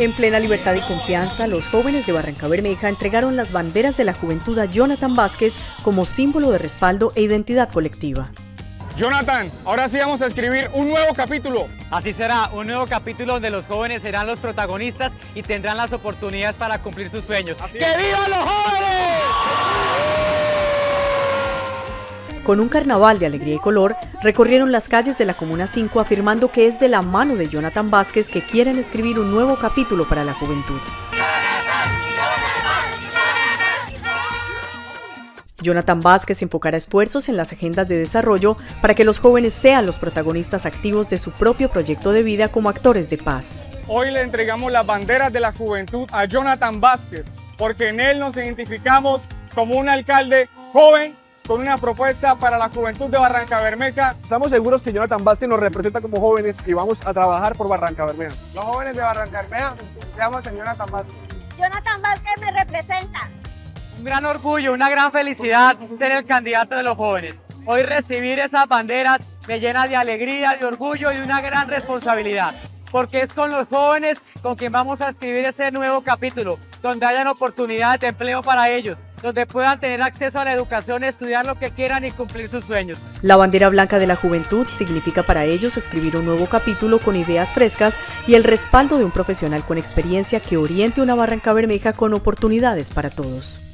En plena libertad y confianza, los jóvenes de Barrancabermeja entregaron las banderas de la juventud a Jonathan Vásquez como símbolo de respaldo e identidad colectiva. Jonathan, ahora sí vamos a escribir un nuevo capítulo. Así será, un nuevo capítulo donde los jóvenes serán los protagonistas y tendrán las oportunidades para cumplir sus sueños. ¡Que vivan los jóvenes! Con un carnaval de alegría y color, recorrieron las calles de la Comuna 5 afirmando que es de la mano de Jonathan Vásquez que quieren escribir un nuevo capítulo para la juventud. Jonathan Vásquez enfocará esfuerzos en las agendas de desarrollo para que los jóvenes sean los protagonistas activos de su propio proyecto de vida como actores de paz. Hoy le entregamos las banderas de la juventud a Jonathan Vásquez, porque en él nos identificamos como un alcalde joven con una propuesta para la juventud de Barrancabermeja. Estamos seguros que Jonathan Vásquez nos representa como jóvenes y vamos a trabajar por Barrancabermeja. Los jóvenes de Barrancabermeja confiamos en Jonathan Vásquez. Jonathan Vásquez me representa. Un gran orgullo, una gran felicidad ser el candidato de los jóvenes. Hoy recibir esas banderas me llena de alegría, de orgullo y de una gran responsabilidad, porque es con los jóvenes con quien vamos a escribir ese nuevo capítulo, donde hayan oportunidades de empleo para ellos, donde puedan tener acceso a la educación, estudiar lo que quieran y cumplir sus sueños. La bandera blanca de la juventud significa para ellos escribir un nuevo capítulo con ideas frescas y el respaldo de un profesional con experiencia que oriente una Barrancabermeja con oportunidades para todos.